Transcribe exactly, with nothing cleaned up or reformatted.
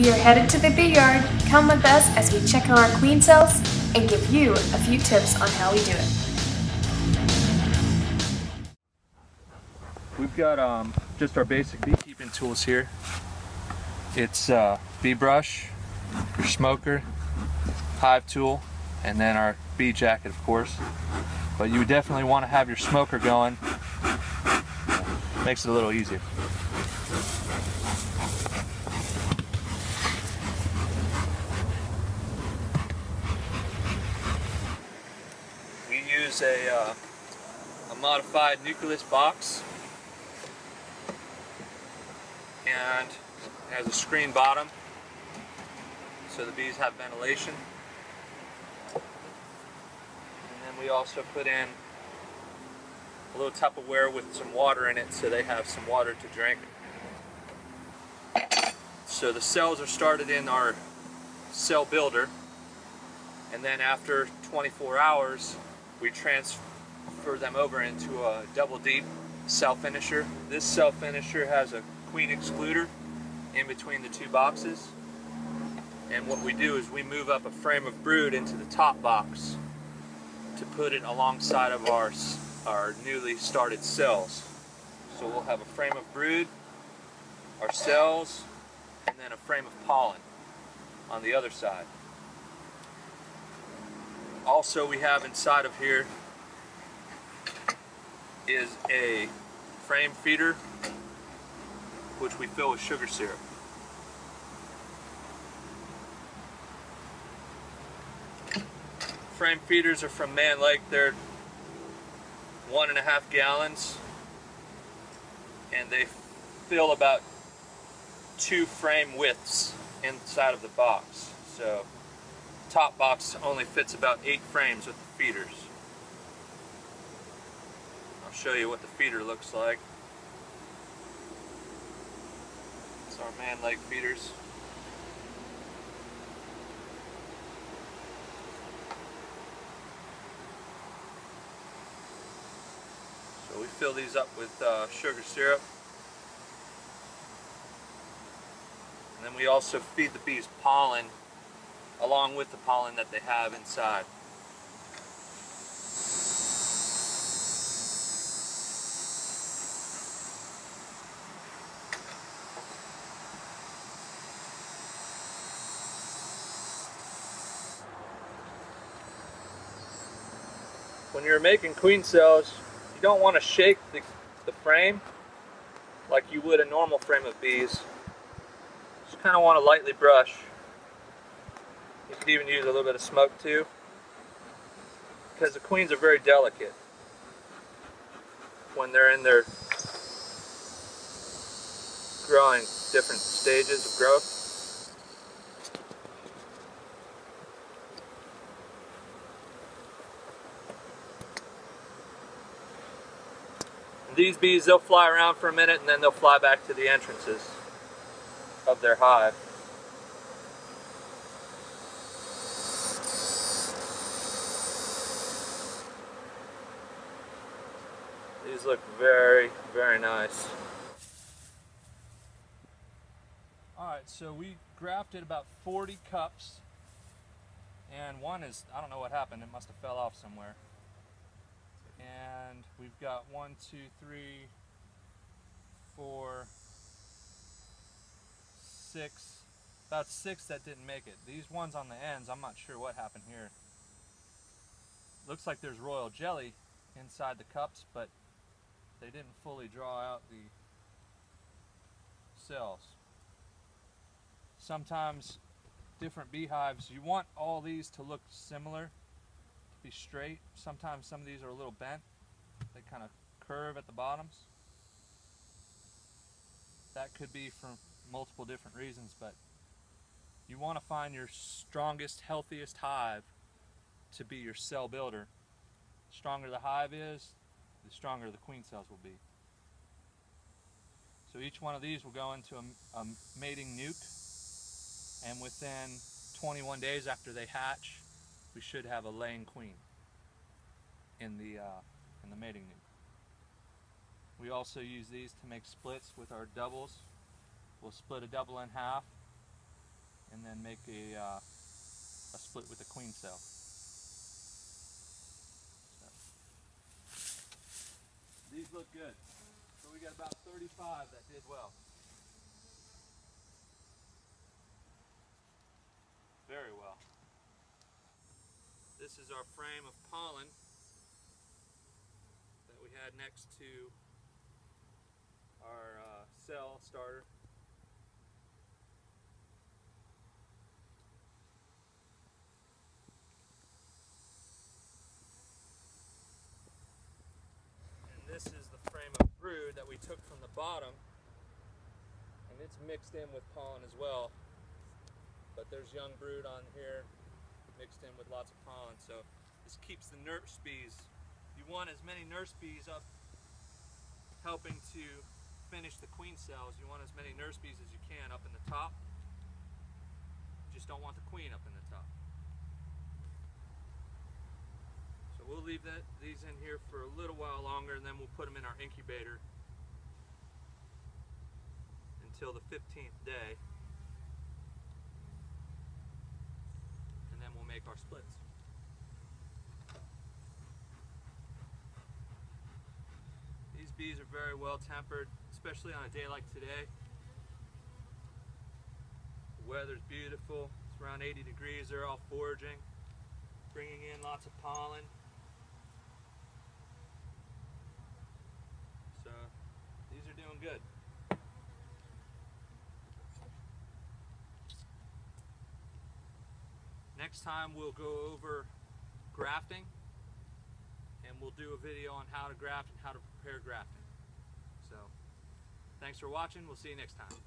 We are headed to the bee yard. Come with us as we check on our queen cells and give you a few tips on how we do it. We've got um, just our basic beekeeping tools here. It's uh, bee brush, your smoker, hive tool, and then our bee jacket, of course. But you definitely want to have your smoker going. Makes it a little easier. We use a, uh, a modified nucleus box, and it has a screen bottom so the bees have ventilation. And then we also put in a little Tupperware with some water in it so they have some water to drink. So the cells are started in our cell builder, and then after twenty-four hours we transfer them over into a double deep cell finisher. This cell finisher has a queen excluder in between the two boxes, and what we do is we move up a frame of brood into the top box to put it alongside of our our newly started cells. So we'll have a frame of brood, our cells, and then a frame of pollen on the other side. Also, we have inside of here is a frame feeder which we fill with sugar syrup. Frame feeders are from Mann Lake. They're one and a half gallons, and they fill about two frame widths inside of the box. So the top box only fits about eight frames with the feeders. I'll show you what the feeder looks like. It's our Mann Lake feeders. So we fill these up with uh, sugar syrup. And then we also feed the bees pollen along with the pollen that they have inside. When you're making queen cells, you don't want to shake the, the frame like you would a normal frame of bees. Just kind of want to lightly brush. You could even use a little bit of smoke too, because the queens are very delicate when they're in their growing different stages of growth. These bees, they'll fly around for a minute and then they'll fly back to the entrances of their hive. These look very, very nice. Alright, so we grafted about forty cups, and one is, I don't know what happened, it must have fell off somewhere. And we've got one, two, three, four, six, about six that didn't make it. These ones on the ends, I'm not sure what happened here. Looks like there's royal jelly inside the cups, but they didn't fully draw out the cells. Sometimes different beehives, you want all these to look similar, be straight. Sometimes some of these are a little bent. They kind of curve at the bottoms. That could be for multiple different reasons, but you want to find your strongest, healthiest hive to be your cell builder. The stronger the hive is, the stronger the queen cells will be. So each one of these will go into a, a mating nuke, and within twenty-one days after they hatch, we should have a laying queen in the, uh, in the mating nuke. We also use these to make splits with our doubles. We'll split a double in half and then make a, uh, a split with a queen cell. So. These look good. So we got about thirty-five that did well. Very well. This is our frame of pollen that we had next to our uh, cell starter. And this is the frame of brood that we took from the bottom, and it's mixed in with pollen as well, but there's young brood on here mixed in with lots of pollen, so this keeps the nurse bees. You want as many nurse bees up helping to finish the queen cells. You want as many nurse bees as you can up in the top. You just don't want the queen up in the top. So we'll leave that, these in here for a little while longer, and then we'll put them in our incubator until the fifteenth day, and then we'll make our splits. These bees are very well tempered, especially on a day like today. The weather's beautiful, it's around eighty degrees, they're all foraging, bringing in lots of pollen. So, these are doing good. Next time we'll go over grafting, and we'll do a video on how to graft and how to prepare grafting. So, thanks for watching. We'll see you next time.